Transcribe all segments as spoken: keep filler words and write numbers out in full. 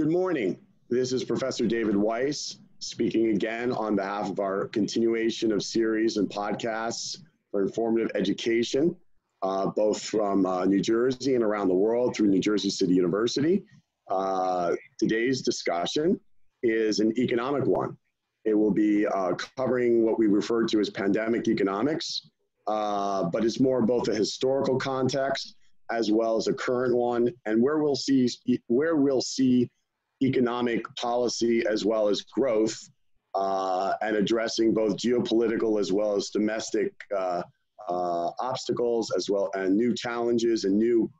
Good morning. This is Professor David Weiss speaking again on behalf of our continuation of series and podcasts for informative education, uh, both from uh, New Jersey and around the world through New Jersey City University. Uh, today's discussion is an economic one. It will be uh, covering what we refer to as pandemic economics, uh, but it's more both a historical context as well as a current one, and where we'll see where we'll see economic policy as well as growth, uh, and addressing both geopolitical as well as domestic uh, uh, obstacles, as well and new challenges and new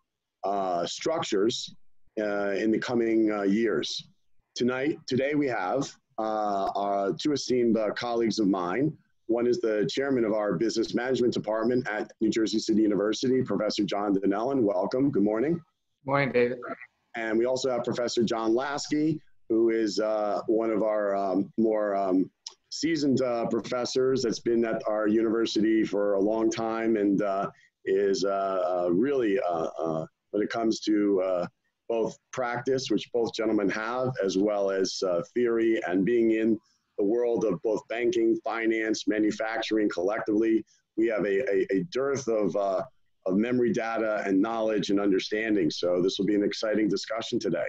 uh, structures uh, in the coming uh, years. Tonight, today we have uh, our two esteemed uh, colleagues of mine. One is the chairman of our business management department at New Jersey City University, Professor John Donnellan. Welcome. Good morning. Good morning, David. And we also have Professor John Laski, who is uh, one of our um, more um, seasoned uh, professors that's been at our university for a long time, and uh, is uh, uh, really, uh, uh, when it comes to uh, both practice, which both gentlemen have, as well as uh, theory and being in the world of both banking, finance, manufacturing collectively, we have a, a, a dearth of uh, of memory data and knowledge and understanding. So this will be an exciting discussion today.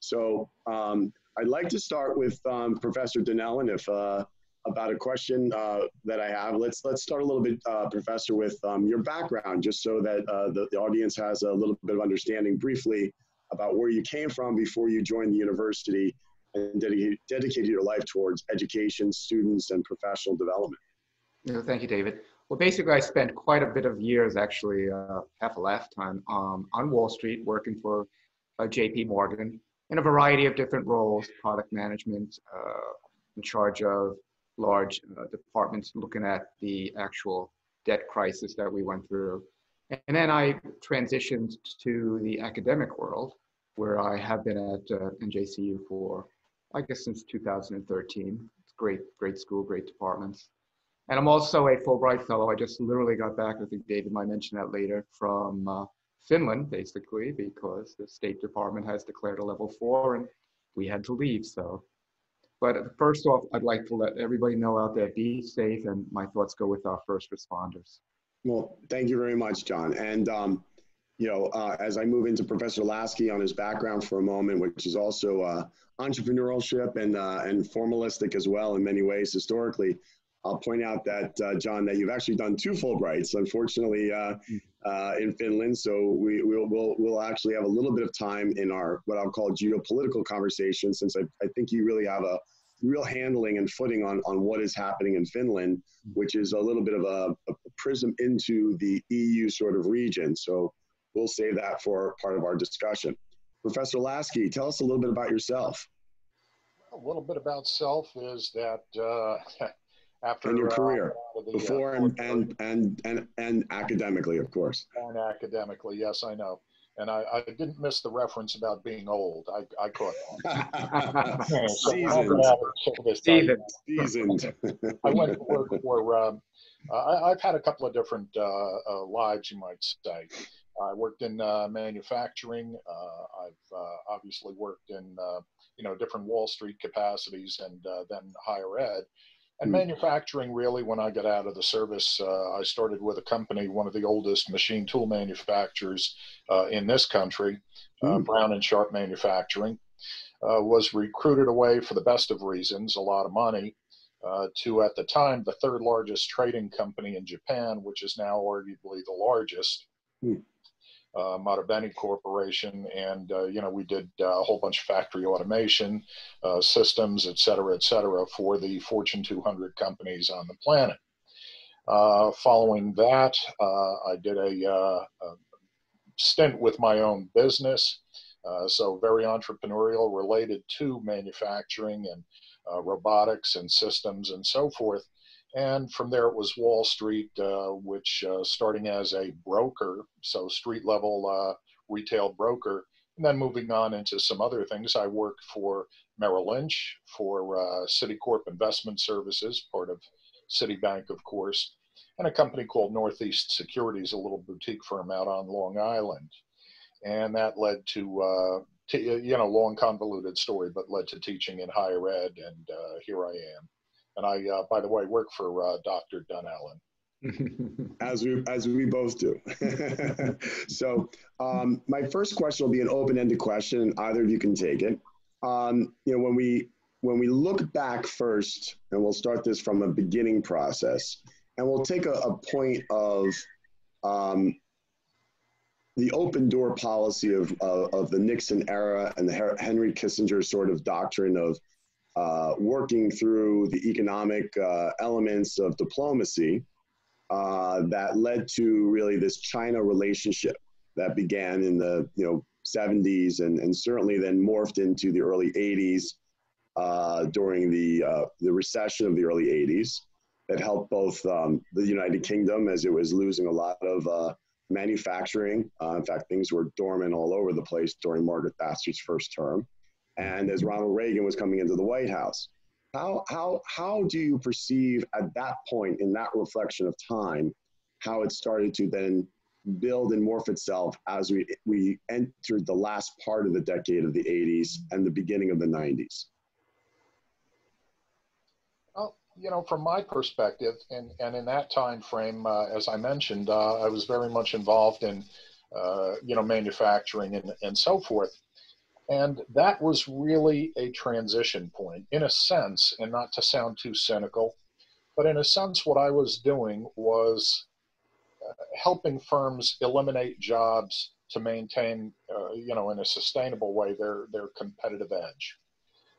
So um, I'd like to start with um, Professor Donnellan if, uh, about a question uh, that I have. Let's, let's start a little bit, uh, Professor, with um, your background, just so that uh, the, the audience has a little bit of understanding briefly about where you came from before you joined the university and dedicated, dedicated your life towards education, students, and professional development. No, thank you, David. Well, basically, I spent quite a bit of years, actually, uh, half a lifetime, um, on Wall Street, working for uh, J P Morgan in a variety of different roles, product management, uh, in charge of large uh, departments, looking at the actual debt crisis that we went through. And then I transitioned to the academic world, where I have been at uh, N J C U for, I guess, since two thousand thirteen. It's great, great school, great departments. And I'm also a Fulbright fellow. I just literally got back, I think David might mention that later, from uh, Finland, basically, because the State Department has declared a level four and we had to leave, so. But first off, I'd like to let everybody know out there, be safe, and my thoughts go with our first responders. Well, thank you very much, John. And, um, you know, uh, as I move into Professor Laski on his background for a moment, which is also uh, entrepreneurship and, uh, and formalistic as well in many ways historically, I'll point out that, uh, John, that you've actually done two Fulbrights, unfortunately, uh, uh, in Finland. So we, we'll, we'll, we'll actually have a little bit of time in our, what I'll call geopolitical conversation, since I, I think you really have a real handling and footing on, on what is happening in Finland, which is a little bit of a, a prism into the E U sort of region. So we'll save that for part of our discussion. Professor Laski, tell us a little bit about yourself. A little bit about self is that, uh, After and your uh, career, the, before uh, and, and, and, and, and academically, of course. And academically, yes, I know. And I, I didn't miss the reference about being old. I, I caught that. you know, so Seasoned. Seasoned. I went to work for, um, uh, I've had a couple of different uh, uh, lives, you might say. I worked in uh, manufacturing. Uh, I've uh, obviously worked in, uh, you know, different Wall Street capacities and uh, then higher ed. And manufacturing, really, when I got out of the service, uh, I started with a company, one of the oldest machine tool manufacturers uh, in this country, uh, mm. Brown and Sharp Manufacturing, uh, was recruited away for the best of reasons, a lot of money, uh, to, at the time, the third largest trading company in Japan, which is now arguably the largest, mm. uh, Marubeni Corporation. And, uh, you know, we did uh, a whole bunch of factory automation uh, systems, et cetera, et cetera, for the Fortune two hundred companies on the planet. Uh, following that, uh, I did a, uh, a stint with my own business. Uh, so very entrepreneurial, related to manufacturing and uh, robotics and systems and so forth. And from there, it was Wall Street, uh, which uh, starting as a broker, so street level uh, retail broker, and then moving on into some other things. I worked for Merrill Lynch, for uh, Citicorp Investment Services, part of Citibank, of course, and a company called Northeast Securities, a little boutique firm out on Long Island. And that led to uh, t you know, long convoluted story, but led to teaching in higher ed, and uh, here I am. And I, uh, by the way, work for uh, Doctor Donnellan. As we, as we both do. So um, my first question will be an open-ended question, and either of you can take it. Um, you know, when we, when we look back first, and we'll start this from a beginning process, and we'll take a, a point of um, the open door policy of, of, of the Nixon era and the Henry Kissinger sort of doctrine of uh, working through the economic uh, elements of diplomacy. Uh, that led to really this China relationship that began in the you know seventies and, and certainly then morphed into the early eighties uh, during the uh, the recession of the early eighties that helped both um, the United Kingdom as it was losing a lot of uh, manufacturing. Uh, in fact, things were dormant all over the place during Margaret Thatcher's first term, and as Ronald Reagan was coming into the White House. How, how, how do you perceive at that point, in that reflection of time, how it started to then build and morph itself as we, we entered the last part of the decade of the eighties and the beginning of the nineties? Well, you know, from my perspective, and, and in that time frame, uh, as I mentioned, uh, I was very much involved in, uh, you know, manufacturing and, and so forth. And that was really a transition point, in a sense, and not to sound too cynical, but in a sense, what I was doing was uh, helping firms eliminate jobs to maintain, uh, you know, in a sustainable way, their, their competitive edge.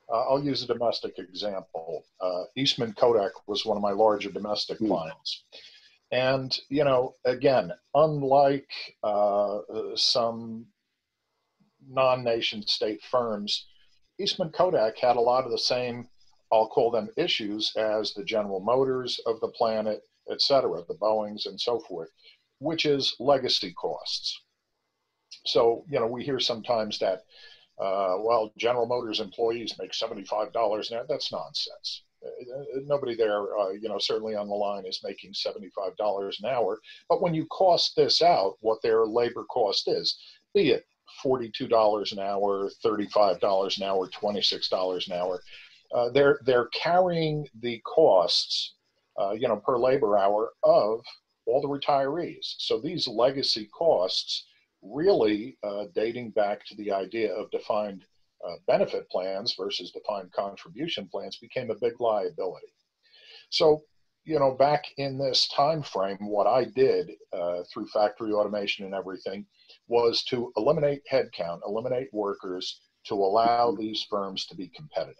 Uh, I'll use a domestic example. Uh, Eastman Kodak was one of my larger domestic mm. clients. And, you know, again, unlike uh, some non-nation state firms, Eastman Kodak had a lot of the same, I'll call them issues, as the General Motors of the planet, et cetera, the Boeings and so forth, which is legacy costs. So, you know, we hear sometimes that, uh, well, General Motors employees make seventy-five dollars an hour. That's nonsense. Nobody there, uh, you know, certainly on the line is making seventy-five dollars an hour. But when you cost this out, what their labor cost is, be it forty-two dollars an hour, thirty-five dollars an hour, twenty-six dollars an hour. Uh, they're, they're carrying the costs, uh, you know, per labor hour of all the retirees. So these legacy costs really uh, dating back to the idea of defined uh, benefit plans versus defined contribution plans became a big liability. So, you know, back in this time frame, what I did uh, through factory automation and everything was to eliminate headcount, eliminate workers, to allow these firms to be competitive.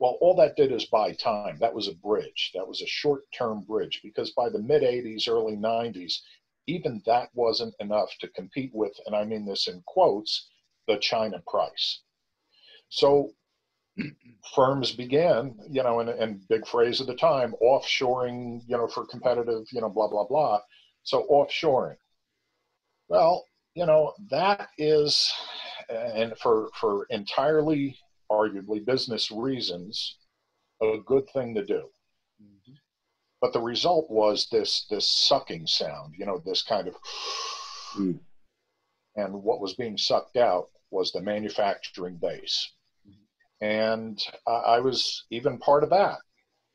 Well, all that did is buy time. That was a bridge. That was a short-term bridge, because by the mid eighties, early nineties, even that wasn't enough to compete with, and I mean this in quotes, the China price. So firms began, you know, and, and big phrase of the time, offshoring, you know, for competitive, you know, blah, blah, blah. So offshoring. Well, you know, that is, and for, for entirely, arguably, business reasons, a good thing to do. Mm-hmm. But the result was this, this sucking sound, you know, this kind of, mm. and what was being sucked out was the manufacturing base. Mm-hmm. And uh, I was even part of that,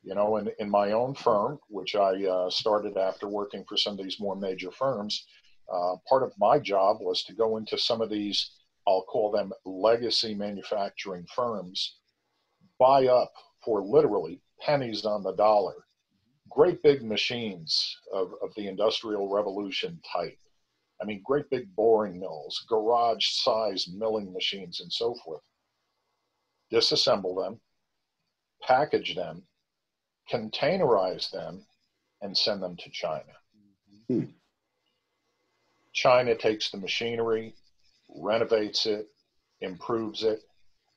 you know, in, in my own firm, which I uh, started after working for some of these more major firms. Uh, part of my job was to go into some of these, I'll call them legacy manufacturing firms, buy up for literally pennies on the dollar, great big machines of, of the Industrial Revolution type. I mean, great big boring mills, garage size milling machines and so forth. Disassemble them, package them, containerize them, and send them to China. Mm-hmm. China takes the machinery, renovates it, improves it,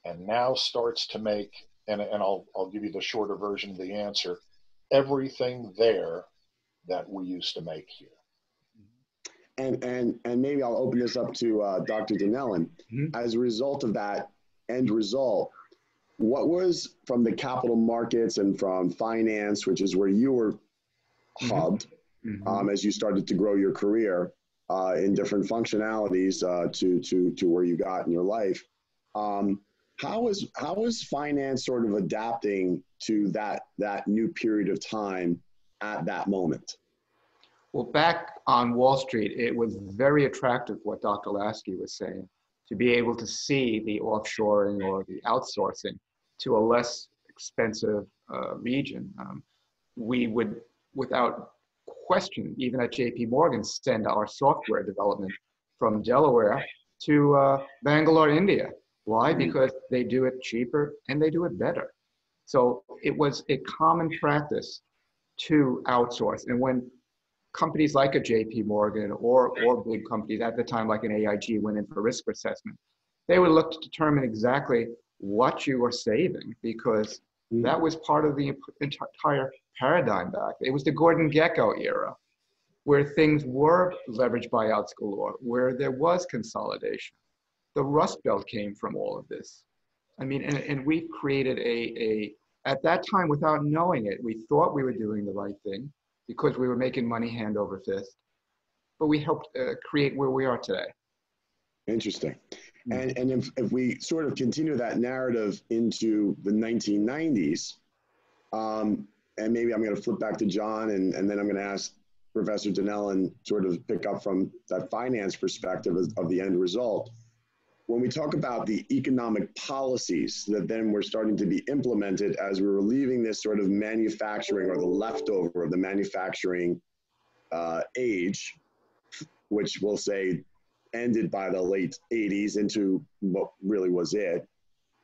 and now starts to make, and, and I'll, I'll give you the shorter version of the answer, everything there that we used to make here. And, and, and maybe I'll open this up to uh, Doctor Donnellan. Mm-hmm. As a result of that end result, what was from the capital markets and from finance, which is where you were hubbed, mm-hmm. um, as you started to grow your career, Uh, in different functionalities uh, to, to, to where you got in your life. Um, how is how is finance sort of adapting to that that new period of time at that moment? Well, back on Wall Street, it was very attractive what Doctor Laski was saying, to be able to see the offshoring or the outsourcing to a less expensive uh, region. Um, we would, without question, even at J P Morgan, send our software development from Delaware to uh, Bangalore, India. Why? Because they do it cheaper and they do it better. So it was a common practice to outsource. And when companies like a J P Morgan or, or big companies at the time, like an A I G, went in for risk assessment, they would look to determine exactly what you were saving, because that was part of the entire paradigm back. It was the Gordon Gekko era, where things were leveraged buyouts galore, where there was consolidation. The Rust Belt came from all of this. I mean, and, and we created a, a, at that time, without knowing it, we thought we were doing the right thing because we were making money hand over fist, but we helped uh, create where we are today. Interesting. And, and if, if we sort of continue that narrative into the nineteen nineties, um, and maybe I'm going to flip back to John, and, and then I'm going to ask Professor Donnellan sort of pick up from that finance perspective of, of the end result. When we talk about the economic policies that then were starting to be implemented as we were leaving this sort of manufacturing, or the leftover of the manufacturing uh, age, which we'll say ended by the late eighties into what really was it,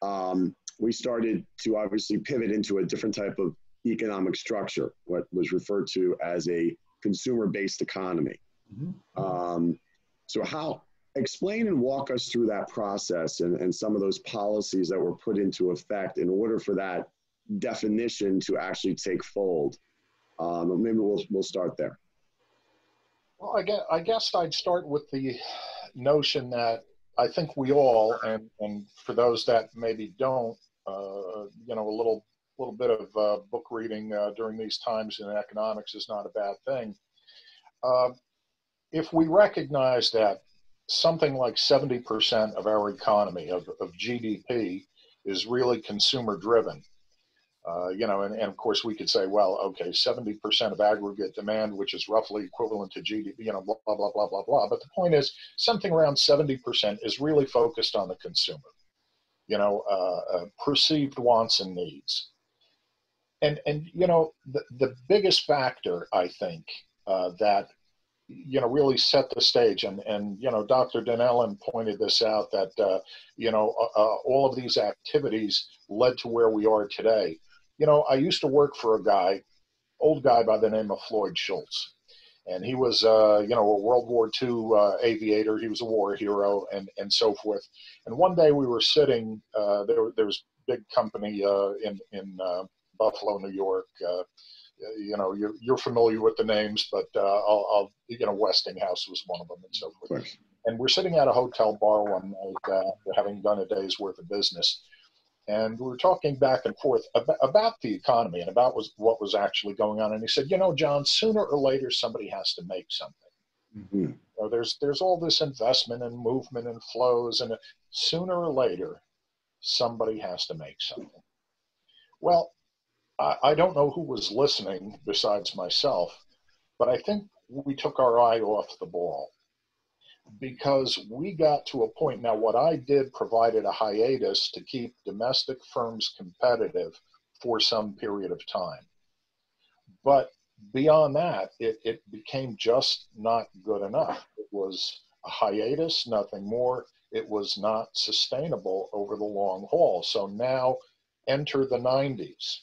um, we started to obviously pivot into a different type of economic structure, what was referred to as a consumer-based economy. Mm-hmm. Um, so how, explain and walk us through that process and, and some of those policies that were put into effect in order for that definition to actually take fold. Um, maybe we'll, we'll start there. Well, I guess, I guess I'd start with the notion that I think we all, and, and for those that maybe don't, uh, you know, a little little bit of uh, book reading uh, during these times in economics is not a bad thing. Uh, if we recognize that something like seventy percent of our economy, of, of G D P, is really consumer-driven, uh, you know, and, and of course we could say, well, okay, seventy percent of aggregate demand, which is roughly equivalent to G D P, you know, blah, blah, blah, blah, blah, blah. But the point is, something around seventy percent is really focused on the consumer, you know, uh, uh, perceived wants and needs. And, and you know, the, the biggest factor, I think, uh, that, you know, really set the stage, and, and you know, Doctor Donnellan pointed this out, that, uh, you know, uh, uh, all of these activities led to where we are today. You know, I used to work for a guy, old guy by the name of Floyd Schultz, and he was, uh, you know, a World War Two uh, aviator. He was a war hero, and, and so forth. And one day we were sitting, uh, there, there was a big company uh, in, in, uh, Buffalo, New York. Uh, you know, you're, you're familiar with the names, but uh, I'll, I'll, you know, Westinghouse was one of them, and so forth. Right. And we're sitting at a hotel bar one night, uh, having done a day's worth of business, and we were talking back and forth about, about the economy and about was, what was actually going on. And he said, you know, John, sooner or later somebody has to make something. Mm-hmm. You know, there's there's all this investment and movement and flows, and sooner or later somebody has to make something. Well, I don't know who was listening besides myself, but I think we took our eye off the ball, because we got to a point. Now, what I did provided a hiatus to keep domestic firms competitive for some period of time. But beyond that, it, it became just not good enough. It was a hiatus, nothing more. It was not sustainable over the long haul. So now enter the nineties.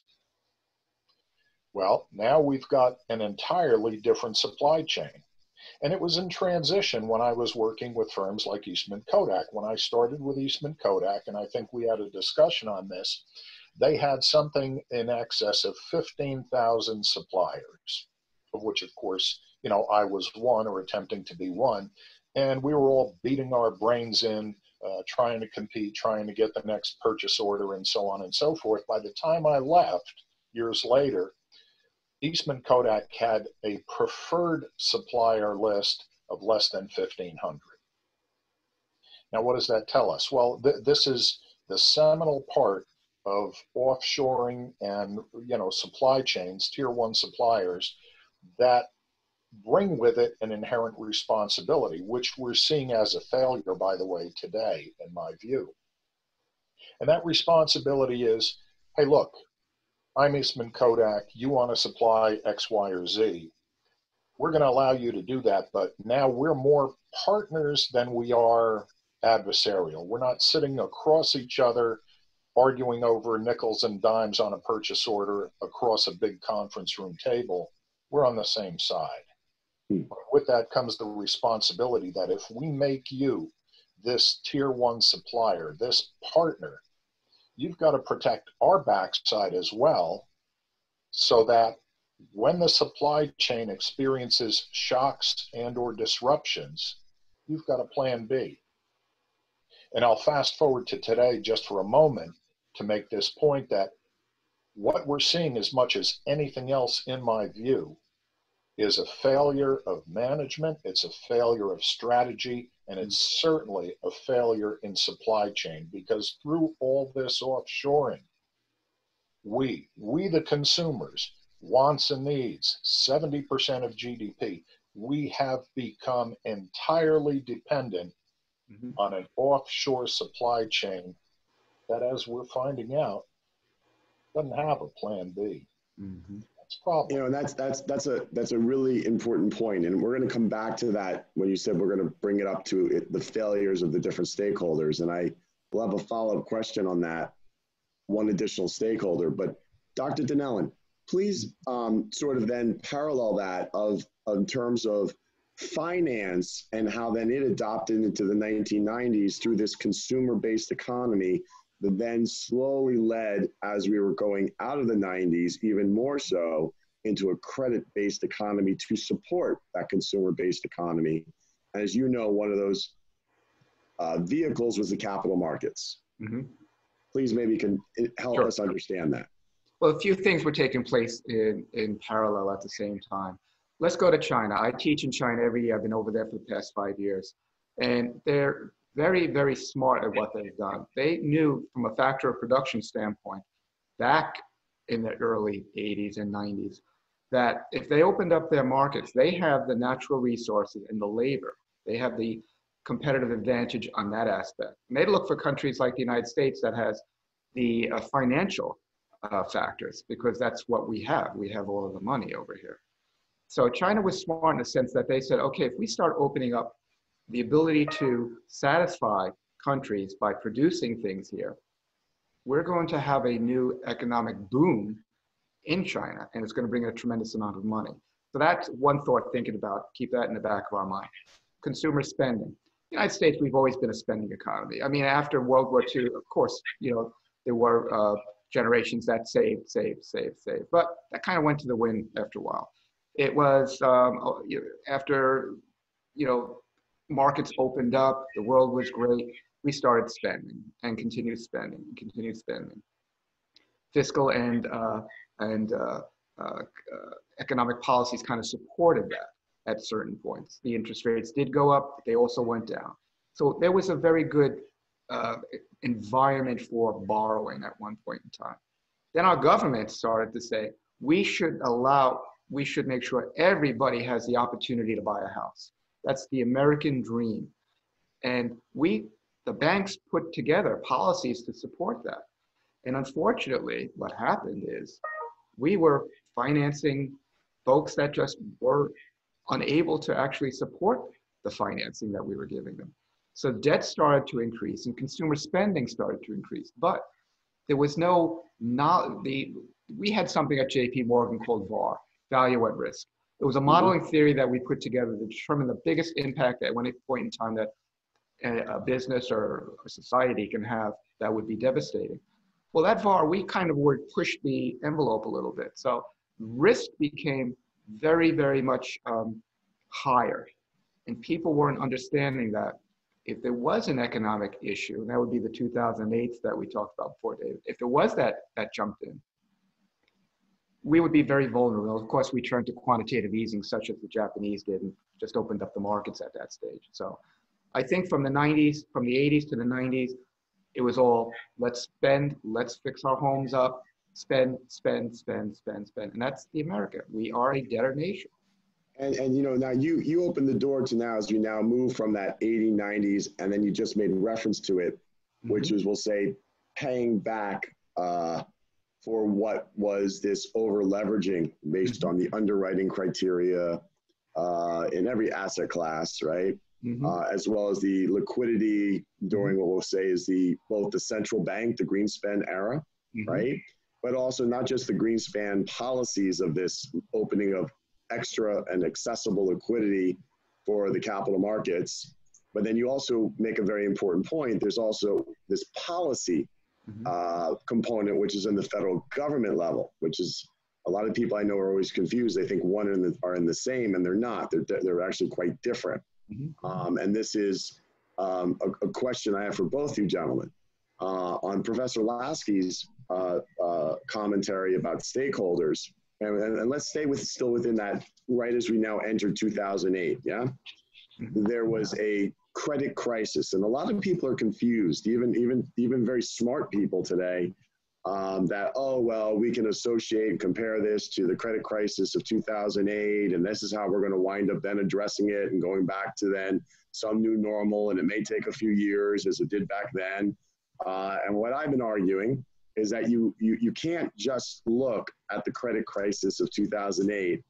Well, now we've got an entirely different supply chain. And it was in transition when I was working with firms like Eastman Kodak. When I started with Eastman Kodak, and I think we had a discussion on this, they had something in excess of fifteen thousand suppliers, of which, of course, you know, I was one, or attempting to be one. And we were all beating our brains in, uh, trying to compete, trying to get the next purchase order, and so on and so forth. By the time I left years later, Eastman Kodak had a preferred supplier list of less than fifteen hundred. Now, what does that tell us? Well, th this is the seminal part of offshoring and, you know, supply chains, tier one suppliers that bring with it an inherent responsibility, which we're seeing as a failure, by the way, today, in my view. And that responsibility is, hey, look, I'm Eastman Kodak, you want to supply X, Y, or Z. We're going to allow you to do that, but now we're more partners than we are adversarial. We're not sitting across each other arguing over nickels and dimes on a purchase order across a big conference room table. We're on the same side. Hmm. With that comes the responsibility that if we make you this tier one supplier, this partner, you've got to protect our backside as well, so that when the supply chain experiences shocks and or disruptions, you've got a plan B. And I'll fast forward to today just for a moment to make this point that what we're seeing, as much as anything else in my view, is a failure of management, it's a failure of strategy, and it's certainly a failure in supply chain, because through all this offshoring, we, we the consumers, wants and needs, seventy percent of G D P, we have become entirely dependent mm-hmm. on an offshore supply chain that, as we're finding out, doesn't have a plan B. Mm-hmm. That's probably, you know, that's that's that's a that's a really important point, and we're going to come back to that when you said we're going to bring it up to it, the failures of the different stakeholders. And I will have a follow-up question on that one additional stakeholder. But Doctor Donnellan, please um, sort of then parallel that of in terms of finance and how then it adopted into the nineteen nineties through this consumer-based economy. That then slowly led, as we were going out of the nineties, even more so into a credit-based economy to support that consumer-based economy. As you know, one of those uh, vehicles was the capital markets. Mm-hmm. Please maybe can help sure. us understand that. Well, a few things were taking place in, in parallel at the same time. Let's go to China. I teach in China every year. I've been over there for the past five years. And they're very, very smart at what they've done. They knew from a factor of production standpoint back in the early eighties and nineties that if they opened up their markets, they have the natural resources and the labor. They have the competitive advantage on that aspect. And they look for countries like the United States that has the uh, financial uh, factors, because that's what we have. We have all of the money over here. So China was smart in the sense that they said, okay, if we start opening up the ability to satisfy countries by producing things here, we're going to have a new economic boom in China, and it's going to bring a tremendous amount of money. So that's one thought thinking about, keep that in the back of our mind. Consumer spending. The United States, we've always been a spending economy. I mean, after World War Two, of course, you know, there were uh, generations that saved, saved, saved, saved, but that kind of went to the wind after a while. It was um, after, you know, markets opened up, the world was great, we started spending and continued spending, continued spending. Fiscal and, uh, and uh, uh, uh, economic policies kind of supported that at certain points. The interest rates did go up, but they also went down. So there was a very good uh, environment for borrowing at one point in time. Then our government started to say, we should allow, we should make sure everybody has the opportunity to buy a house. That's the American dream. And we, the banks, put together policies to support that. And unfortunately, what happened is we were financing folks that just were unable to actually support the financing that we were giving them. So debt started to increase and consumer spending started to increase. But there was no, not the, we had something at J P Morgan called V A R, value at risk. It was a modeling theory that we put together to determine the biggest impact at one point in time that a business or a society can have that would be devastating. Well, that V A R, we kind of would push the envelope a little bit. So risk became very, very much um, higher. And people weren't understanding that if there was an economic issue, and that would be the two thousand eight that we talked about before, David, if there was that, that jumped in, we would be very vulnerable. Of course, we turned to quantitative easing, such as the Japanese did, and just opened up the markets at that stage. So I think from the nineties, from the eighties to the nineties, it was all, let's spend, let's fix our homes up, spend, spend, spend, spend, spend. And that's the America. We are a debtor nation. And, and you know, now you, you opened the door to now as you now move from that eighties, nineties, and then you just made reference to it, mm-hmm. which is, we'll say, paying back uh, for what was this over-leveraging based mm-hmm. on the underwriting criteria uh, in every asset class, right? Mm-hmm. Uh, as well as the liquidity during what we'll say is the both the central bank, the Greenspan era, mm-hmm. right? But also not just the Greenspan policies of this opening of extra and accessible liquidity for the capital markets. But then you also make a very important point. There's also this policy mm-hmm. uh, component, which is in the federal government level, which is a lot of people I know are always confused. They think one and the, are in the same, and they're not. They're, they're actually quite different. Mm-hmm. Um, and this is um, a, a question I have for both you gentlemen uh, on Professor Laski's uh, uh, commentary about stakeholders. And, and, and let's stay with still within that right as we now enter two thousand eight, yeah? Mm-hmm. There was a credit crisis, and a lot of people are confused, even, even, even very smart people today, um, that, oh, well, we can associate and compare this to the credit crisis of two thousand eight, and this is how we're going to wind up then addressing it and going back to then some new normal, and it may take a few years as it did back then. Uh, and what I've been arguing is that you, you, you can't just look at the credit crisis of two thousand eight,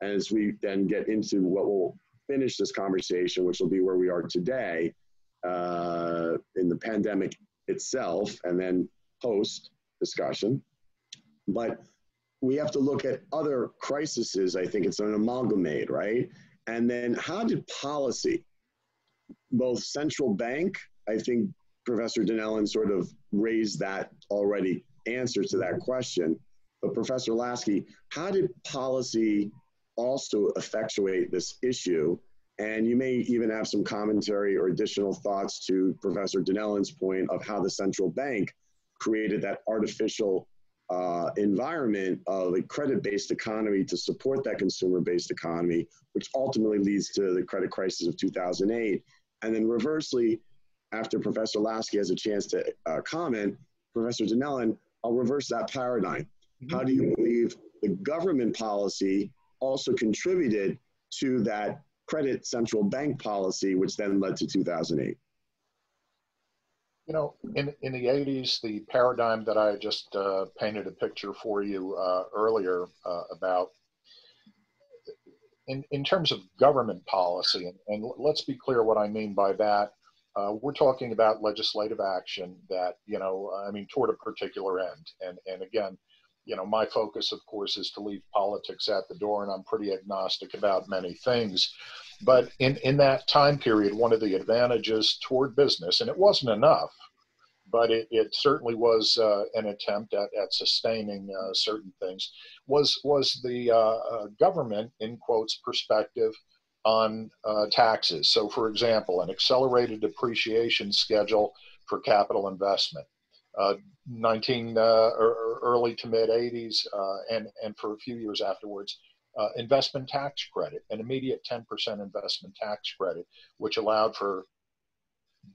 and as we then get into what will finish this conversation, which will be where we are today, uh, in the pandemic itself, and then post discussion. But we have to look at other crises. I think it's an amalgamate, right? And then how did policy, both central bank, I think, Professor Donnellan sort of raised that already answer to that question. But Professor Laski, how did policy also effectuate this issue? And you may even have some commentary or additional thoughts to Professor Donnellan's point of how the central bank created that artificial uh, environment of a credit-based economy to support that consumer-based economy, which ultimately leads to the credit crisis of two thousand eight. And then reversely, after Professor Laski has a chance to uh, comment, Professor Donnellan, I'll reverse that paradigm. Mm-hmm. How do you believe the government policy also contributed to that credit central bank policy, which then led to two thousand eight? You know, in, in the eighties, the paradigm that I just uh, painted a picture for you uh, earlier uh, about in, in terms of government policy, and, and let's be clear what I mean by that. Uh, we're talking about legislative action that, you know, I mean, toward a particular end. And, and again, you know, my focus, of course, is to leave politics at the door, and I'm pretty agnostic about many things. But in, in that time period, one of the advantages toward business, and it wasn't enough, but it, it certainly was uh, an attempt at, at sustaining uh, certain things, was, was the uh, government, in quotes, perspective on uh, taxes. So, for example, an accelerated depreciation schedule for capital investment, uh, nineteen uh, or early to mid eighties, uh, and and for a few years afterwards, uh, investment tax credit, an immediate ten percent investment tax credit, which allowed for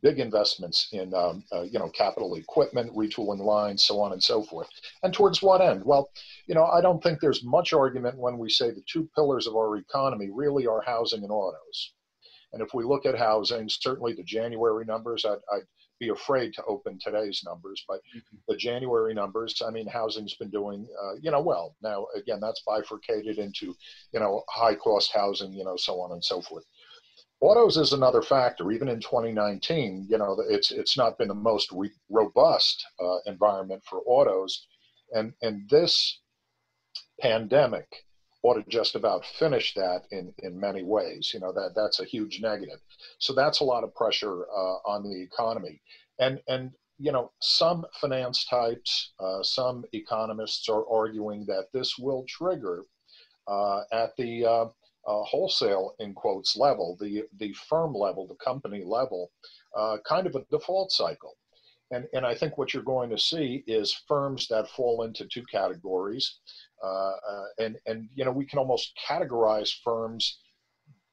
big investments in um, uh, you know, capital equipment, retooling lines, so on and so forth. And towards what end? Well, you know, I don't think there's much argument when we say the two pillars of our economy really are housing and autos. And if we look at housing, certainly the January numbers, I'd, I'd be afraid to open today's numbers, but mm-hmm. the January numbers, I mean, housing's been doing, uh, you know, well. Now, again, that's bifurcated into, you know, high-cost housing, you know, so on and so forth. Autos is another factor. Even in twenty nineteen, you know, it's it's not been the most re robust uh, environment for autos, and and this pandemic ought to just about finish that in in many ways. You know, that that's a huge negative. So that's a lot of pressure uh, on the economy, and and you know, some finance types, uh, some economists are arguing that this will trigger uh, at the uh, Uh, wholesale, in quotes, level, the the firm level, the company level, uh, kind of a default cycle. And, and I think what you're going to see is firms that fall into two categories. Uh, uh, and, and, you know, we can almost categorize firms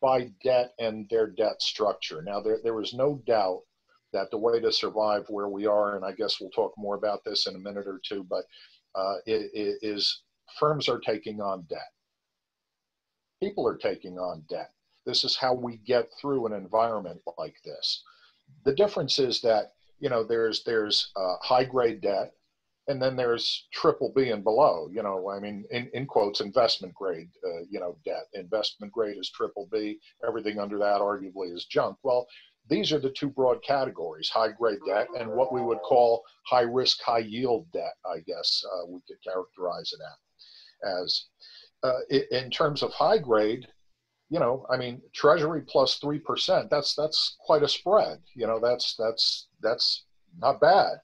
by debt and their debt structure. Now, there, there was no doubt that the way to survive where we are, and I guess we'll talk more about this in a minute or two, but uh, it, it is firms are taking on debt. People are taking on debt. This is how we get through an environment like this. The difference is that, you know, there's, there's uh, high-grade debt, and then there's triple B and below, you know, I mean, in, in quotes, investment grade, uh, you know, debt. Investment grade is triple B. Everything under that arguably is junk. Well, these are the two broad categories, high-grade debt and what we would call high-risk, high-yield debt, I guess uh, we could characterize it as. Uh, in terms of high-grade, you know, I mean, Treasury plus three percent, that's, that's quite a spread. You know, that's, that's, that's not bad.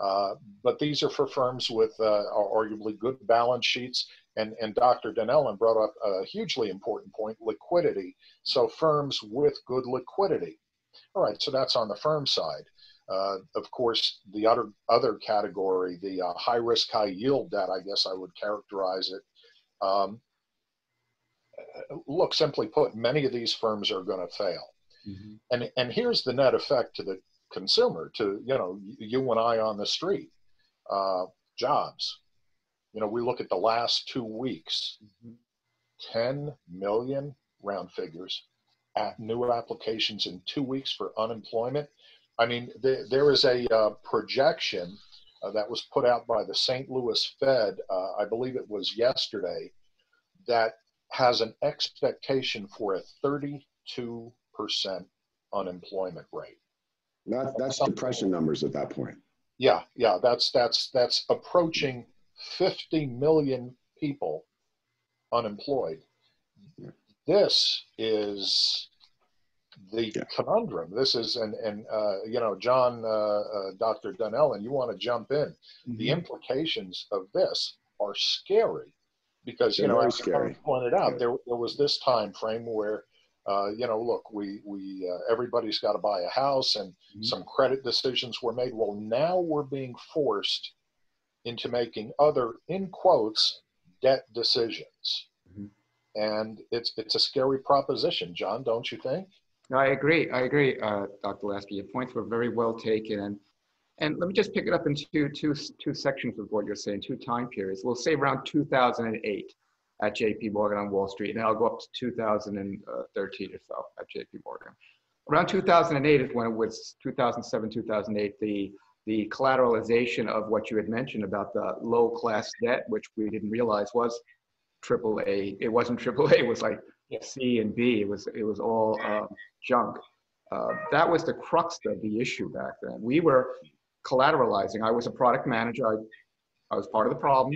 Uh, but these are for firms with uh, arguably good balance sheets. And, and Doctor Donnellan brought up a hugely important point, liquidity. So firms with good liquidity. All right, so that's on the firm side. Uh, of course, the other, other category, the uh, high-risk, high-yield debt, I guess I would characterize it. Um, look, simply put, many of these firms are going to fail. Mm-hmm. And, and here's the net effect to the consumer, to, you know, you and I on the street, uh, jobs. You know, we look at the last two weeks, mm-hmm. ten million round figures at new applications in two weeks for unemployment. I mean, th there is a uh, projection uh, that was put out by the Saint Louis Fed, uh, I believe it was yesterday, that has an expectation for a thirty-two percent unemployment rate. That, that's depression numbers at that point. Yeah, yeah, that's, that's, that's approaching fifty million people unemployed. This is the yeah. conundrum. This is, and, and uh, you know, John, uh, uh, Doctor Donnellan, you want to jump in. Mm-hmm. The implications of this are scary. Because, you know, as I pointed out, there, there was this time frame where, uh, you know, look, we, we uh, everybody's got to buy a house and mm-hmm. some credit decisions were made. Well, now we're being forced into making other, in quotes, debt decisions. Mm-hmm. And it's, it's a scary proposition, John, don't you think? No, I agree. I agree, uh, Doctor Laski. Your points were very well taken. And And let me just pick it up in two, two, two sections of what you're saying, two time periods. We'll say around two thousand eight at J P Morgan on Wall Street, and I'll go up to two thousand thirteen or so at J P Morgan. Around two thousand eight is when it was two thousand seven, two thousand eight, the, the collateralization of what you had mentioned about the low class debt, which we didn't realize was triple A. It wasn't triple A, it was like C and B, it was, it was all uh, junk. Uh, that was the crux of the issue back then. We were collateralizing. I was a product manager. I, I was part of the problem.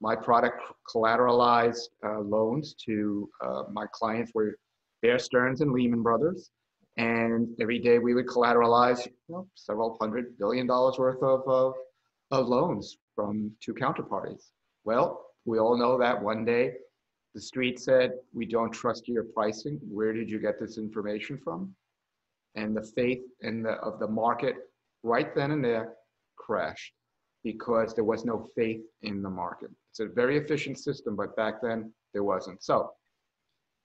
My product collateralized uh, loans to uh, my clients were Bear Stearns and Lehman Brothers. And every day we would collateralize, you know, several hundred billion dollars worth of, of, of loans from two counterparties. Well, we all know that one day the street said, we don't trust your pricing. Where did you get this information from? And the faith in the, of the market right then and there crashed because there was no faith in the market. It's a very efficient system, but back then there wasn't. So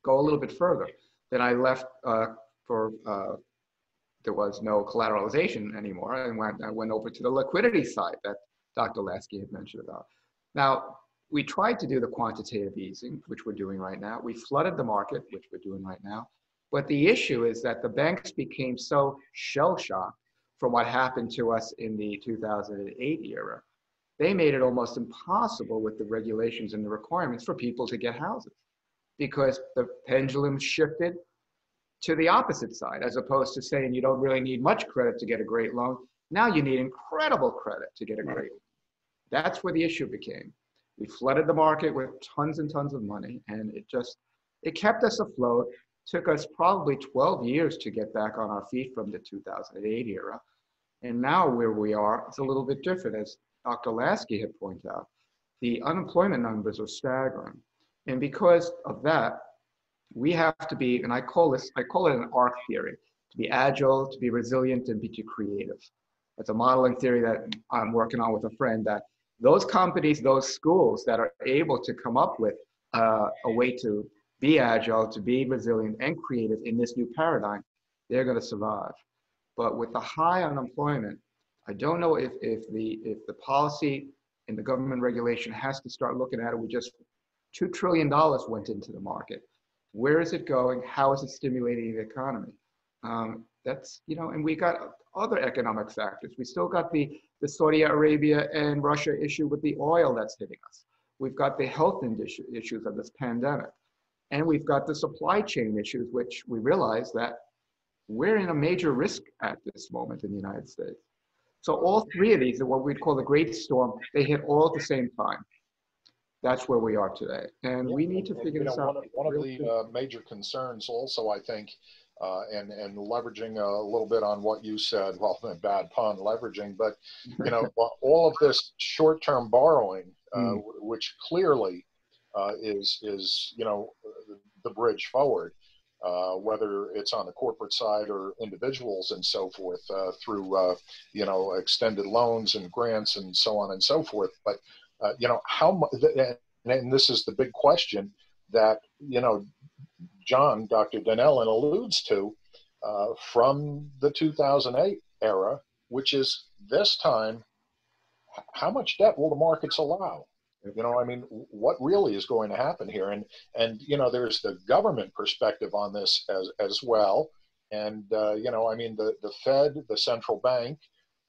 go a little bit further. Then I left uh, for, uh, there was no collateralization anymore. And went, I went over to the liquidity side that Doctor Laski had mentioned about. Now, we tried to do the quantitative easing, which we're doing right now. We flooded the market, which we're doing right now. But the issue is that the banks became so shell-shocked from what happened to us in the two thousand eight era, they made it almost impossible with the regulations and the requirements for people to get houses because the pendulum shifted to the opposite side, as opposed to saying you don't really need much credit to get a great loan. Now you need incredible credit to get a great loan. That's where the issue became. We flooded the market with tons and tons of money, and it just, it kept us afloat. Took us probably twelve years to get back on our feet from the two thousand eight era. And now where we are, it's a little bit different. As Doctor Laski had pointed out, the unemployment numbers are staggering. And because of that, we have to be, and I call this, I call it an arc theory, to be agile, to be resilient, and be too creative. That's a modeling theory that I'm working on with a friend, that those companies, those schools that are able to come up with uh, a way to be agile, to be resilient and creative in this new paradigm, they're going to survive. But with the high unemployment, I don't know if, if, the, if the policy and the government regulation has to start looking at it. We just, two trillion dollars went into the market. Where is it going? How is it stimulating the economy? Um, that's, you know, and we got other economic factors. We still got the, the Saudi Arabia and Russia issue with the oil that's hitting us. We've got the health issues of this pandemic. And we've got the supply chain issues, which we realize that we're in a major risk at this moment in the United States. So all three of these are what we'd call the great storm. They hit all at the same time. That's where we are today. And yeah, we need to and, figure and, this know, out. One of, one of the uh, major concerns also, I think, uh, and, and leveraging a little bit on what you said, well, bad pun, leveraging, but you know, all of this short-term borrowing, uh, mm. which clearly uh, is, is, you know, the bridge forward, Uh, whether it's on the corporate side or individuals and so forth, uh, through, uh, you know, extended loans and grants and so on and so forth. But, uh, you know, how much, and this is the big question that, you know, John, Doctor Donnellan alludes to uh, from the two thousand eight era, which is this time, how much debt will the markets allow? You know, I mean, what really is going to happen here? And, and you know, there's the government perspective on this as, as well. And, uh, you know, I mean, the, the Fed, the central bank,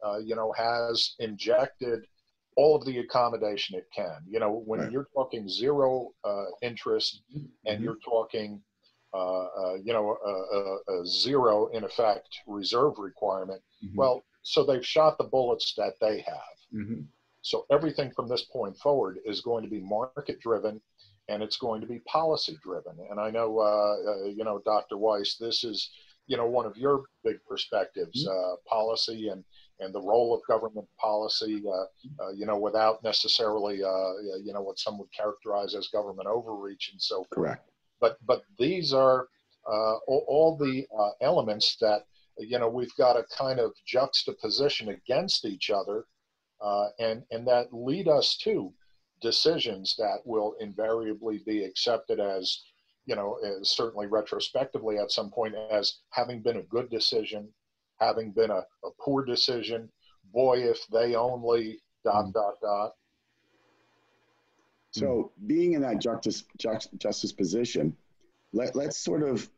uh, you know, has injected all of the accommodation it can. You know, when right. you're talking zero uh, interest and you're talking, uh, uh, you know, a, a, a zero, in effect, reserve requirement, mm-hmm. well, so they've shot the bullets that they have. Mm-hmm. So everything from this point forward is going to be market driven, and it's going to be policy driven. And I know, uh, uh, you know, Doctor Weiss, this is, you know, one of your big perspectives, uh, policy and, and the role of government policy, uh, uh, you know, without necessarily, uh, you know, what some would characterize as government overreach and so forth. Correct. But, but these are uh, all, all the uh, elements that, you know, we've got to kind of juxtaposition against each other. Uh, and, and that lead us to decisions that will invariably be accepted as, you know, as certainly retrospectively at some point as having been a good decision, having been a, a poor decision. Boy, if they only dot, dot, dot. So being in that justice, justice position, let, let's sort of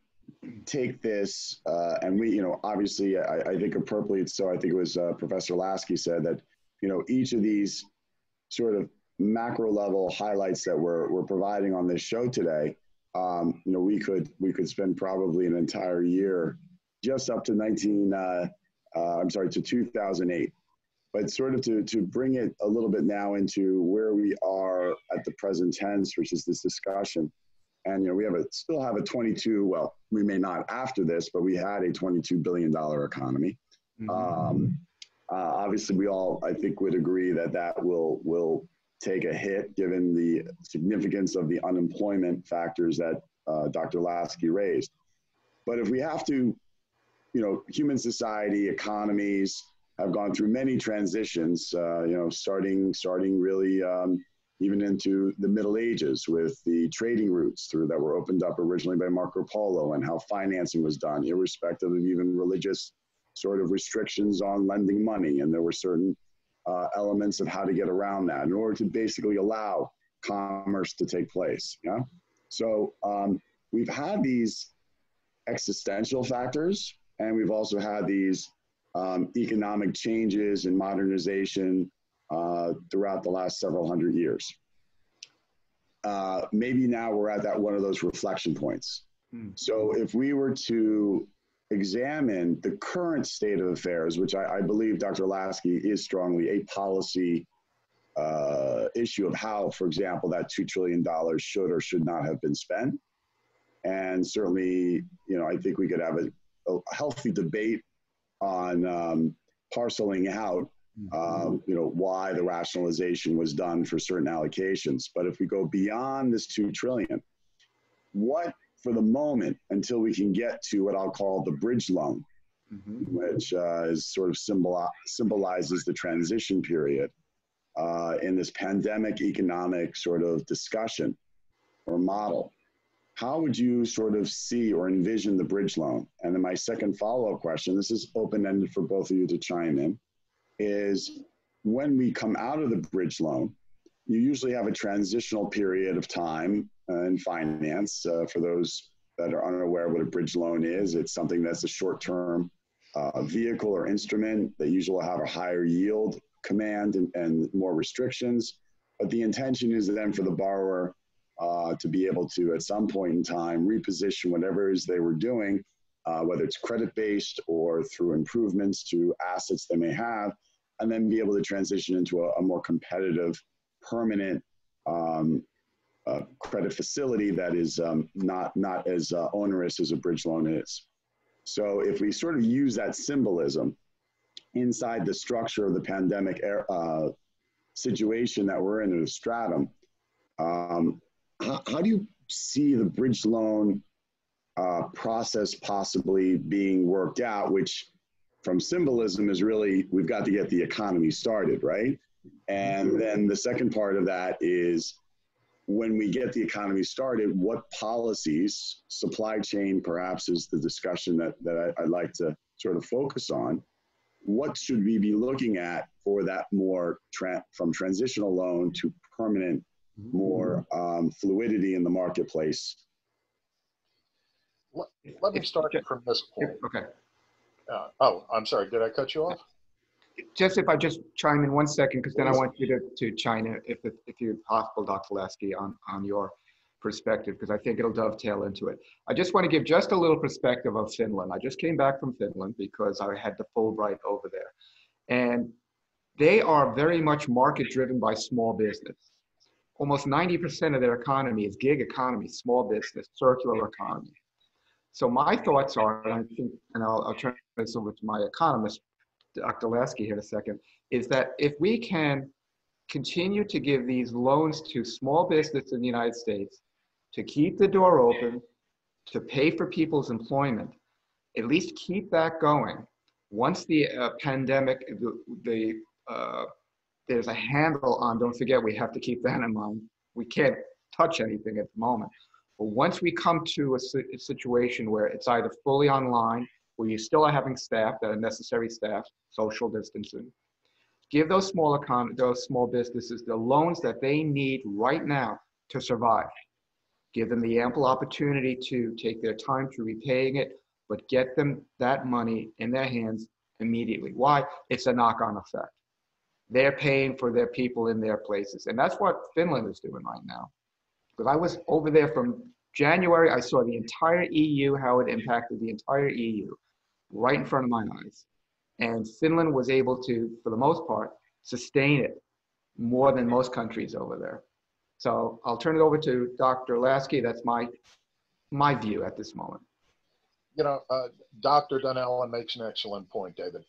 take this, uh, and we, you know, obviously, I, I think appropriately so, I think it was uh, Professor Laski said that, you know, each of these sort of macro level highlights that we're, we're providing on this show today, um, you know, we could we could spend probably an entire year just up to nineteen, uh, uh, I'm sorry, to two thousand eight. But sort of to, to bring it a little bit now into where we are at the present tense, which is this discussion. And, you know, we have a, still have a twenty-two, well, we may not after this, but we had a twenty-two billion dollar economy. Mm-hmm. um, Uh, obviously, we all, I think, would agree that that will will take a hit given the significance of the unemployment factors that uh, Doctor Laski raised. But if we have to, you know, human society, economies have gone through many transitions, uh, you know, starting, starting really um, even into the Middle Ages with the trading routes through that were opened up originally by Marco Polo and how financing was done, irrespective of even religious sort of restrictions on lending money. And there were certain uh, elements of how to get around that in order to basically allow commerce to take place. Yeah. So um, we've had these existential factors, and we've also had these um, economic changes and modernization uh, throughout the last several hundred years. Uh, maybe now we're at that one of those reflection points. Mm. So if we were to examine the current state of affairs, which I, I believe Doctor Laski is strongly a policy uh, issue of how, for example, that two trillion dollars should or should not have been spent. And certainly, you know, I think we could have a, a healthy debate on um, parceling out, um, you know, why the rationalization was done for certain allocations. But if we go beyond this two trillion dollars, what for the moment, until we can get to what I'll call the bridge loan, mm-hmm. which uh, is sort of symboli symbolizes the transition period uh, in this pandemic economic sort of discussion or model. How would you sort of see or envision the bridge loan? And then my second follow-up question, this is open-ended for both of you to chime in, is when we come out of the bridge loan, you usually have a transitional period of time uh, in finance. Uh, for those that are unaware what a bridge loan is, it's something that's a short-term uh, vehicle or instrument that usually will have a higher yield command and, and more restrictions. But the intention is then for the borrower uh, to be able to, at some point in time, reposition whatever it is they were doing, uh, whether it's credit-based or through improvements to assets they may have, and then be able to transition into a, a more competitive, permanent um, uh, credit facility that is um, not, not as uh, onerous as a bridge loan is. So if we sort of use that symbolism inside the structure of the pandemic uh, situation that we're in, in a stratum, um, how, how do you see the bridge loan uh, process possibly being worked out, which from symbolism is really, we've got to get the economy started, right? And then the second part of that is, when we get the economy started, what policies, supply chain perhaps is the discussion that, that I, I'd like to sort of focus on. What should we be looking at for that more tra- from transitional loan to permanent, more um, fluidity in the marketplace? Let, let me start from this point. Okay. Uh, oh, I'm sorry, did I cut you off? Just if I just chime in one second, because then I want you to, to China, if, if, if you're possible, Doctor Laski, on, on your perspective, because I think it'll dovetail into it. I just want to give just a little perspective of Finland. I just came back from Finland because I had the Fulbright over there. And they are very much market-driven by small business. Almost ninety percent of their economy is gig economy, small business, circular economy. So my thoughts are, and I think, and I'll, I'll turn this over to my economist, Doctor Laski, here in a second, is that if we can continue to give these loans to small business in the United States to keep the door open, to pay for people's employment, at least keep that going. Once the uh, pandemic, the, the uh, there's a handle on, don't forget, we have to keep that in mind. We can't touch anything at the moment. But once we come to a, a situation where it's either fully online, where you still are having staff that are necessary staff, social distancing. Give those small econ- those small businesses the loans that they need right now to survive. Give them the ample opportunity to take their time to repaying it, but get them that money in their hands immediately. Why? It's a knock-on effect. They're paying for their people in their places. And that's what Finland is doing right now. Because I was over there from January, I saw the entire E U, how it impacted the entire E U. Right in front of my eyes. And Finland was able to, for the most part, sustain it more than most countries over there. So I'll turn it over to Doctor Laski. That's my my view at this moment. You know, uh, Doctor Donnellan makes an excellent point, David.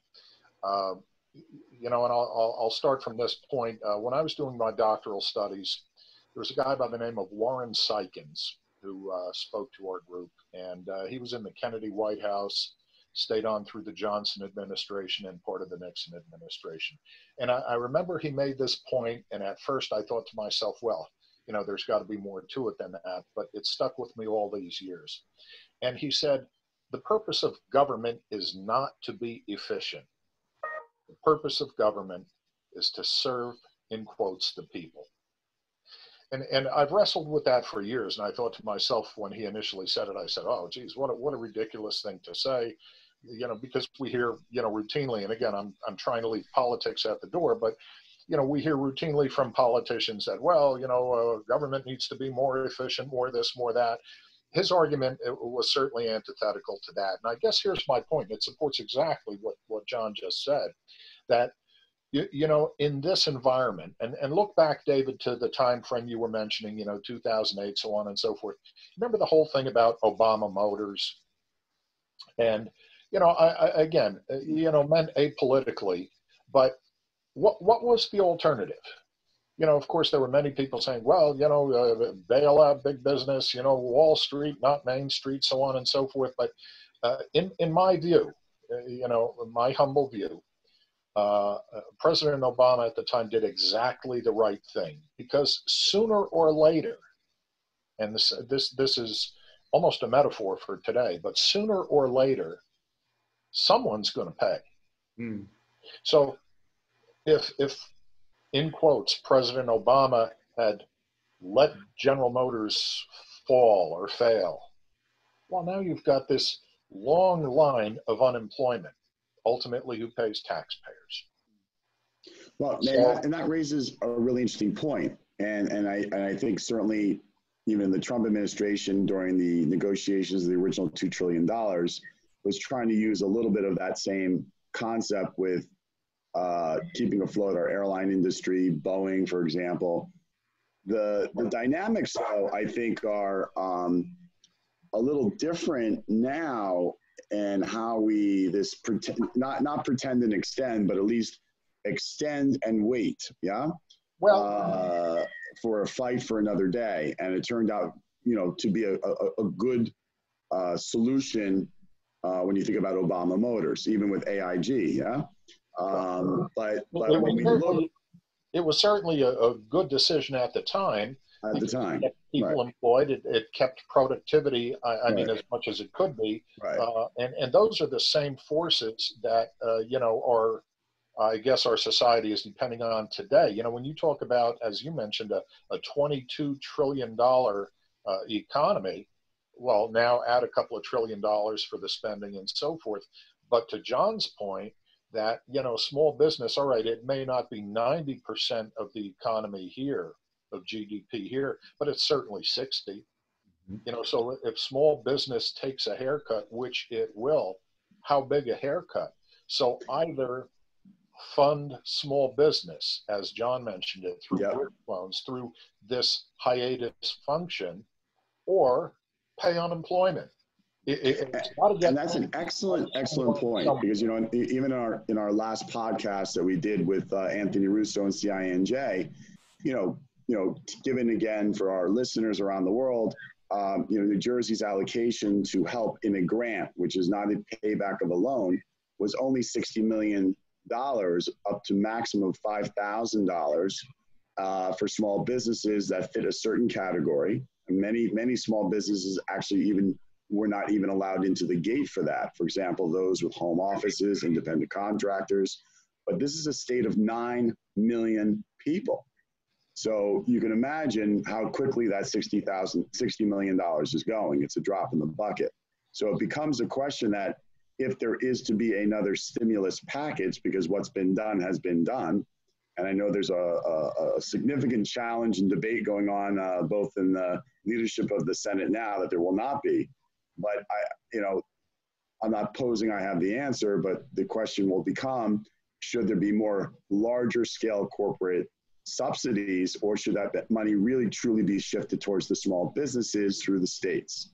Uh, you know, and I'll, I'll start from this point. Uh, when I was doing my doctoral studies, there was a guy by the name of Warren Sykins who uh, spoke to our group. And uh, he was in the Kennedy White House, stayed on through the Johnson administration and part of the Nixon administration. And I, I remember he made this point, and at first I thought to myself, well, you know, there's got to be more to it than that, but it stuck with me all these years. And he said, the purpose of government is not to be efficient. The purpose of government is to serve, in quotes, the people. And, and I've wrestled with that for years, and I thought to myself when he initially said it, I said, oh, geez, what a, what a ridiculous thing to say, you know, because we hear, you know, routinely, and again, I'm, I'm trying to leave politics at the door, but, you know, we hear routinely from politicians that, well, you know, uh, government needs to be more efficient, more this, more that. His argument it was certainly antithetical to that. And I guess here's my point. It supports exactly what, what John just said, that You, you know, in this environment, and, and look back, David, to the time frame you were mentioning, you know, two thousand eight, so on and so forth. Remember the whole thing about Obama Motors? And, you know, I, I again, you know, meant apolitically, but what what was the alternative? You know, of course, there were many people saying, well, you know, uh, bail out big business, you know, Wall Street, not Main Street, so on and so forth. But uh, in, in my view, uh, you know, my humble view, Uh, President Obama at the time did exactly the right thing, because sooner or later, and this this this is almost a metaphor for today, but sooner or later, someone's going to pay. Mm. So if, if, in quotes, President Obama had let General Motors fall or fail, well, now you've got this long line of unemployment. Ultimately, who pays? Taxpayers. Well, so, and, that, and that raises a really interesting point. And, and, I, and I think certainly even the Trump administration during the negotiations of the original two trillion dollars was trying to use a little bit of that same concept with uh, keeping afloat our airline industry, Boeing, for example. The, the dynamics, though, I think are um, a little different now, and how we this pretend, not, not pretend and extend, but at least extend and wait. Yeah. Well, uh, for a fight for another day. And it turned out, you know, to be a, a, a good uh, solution uh, when you think about Obama Motors, even with A I G. Yeah. Um, but but it, when we look, it was certainly a, a good decision at the time. At the time. It kept people right. employed. It, it kept productivity, I, I right. mean, as much as it could be. Right. Uh, and, and those are the same forces that, uh, you know, are, I guess, our society is depending on today. You know, when you talk about, as you mentioned, a, a twenty-two trillion dollars uh, economy, well, now add a couple of trillion dollars for the spending and so forth. But to John's point, that, you know, small business, all right, it may not be ninety percent of the economy here, of G D P here, but it's certainly sixty. You know, so if small business takes a haircut, which it will, how big a haircut? So either fund small business, as John mentioned it, through yep. bridge loans, through this hiatus function, or pay unemployment. It, it, it's gotta get and that's an excellent, excellent point, because, you know, even in our, in our last podcast that we did with uh, Anthony Russo and C I N J, you know, you know, given again for our listeners around the world, um, you know, New Jersey's allocation to help in a grant, which is not a payback of a loan, was only sixty million dollars up to maximum of five thousand dollars uh, for small businesses that fit a certain category. And many, many small businesses actually even were not even allowed into the gate for that. For example, those with home offices, independent contractors. But this is a state of nine million people. So you can imagine how quickly that sixty million dollars is going. It's a drop in the bucket. So it becomes a question that if there is to be another stimulus package, because what's been done has been done, and I know there's a, a, a significant challenge and debate going on uh, both in the leadership of the Senate now that there will not be. But, I, you know, I'm not posing I have the answer, but the question will become, should there be more larger scale corporate subsidies, or should that money really truly be shifted towards the small businesses through the states?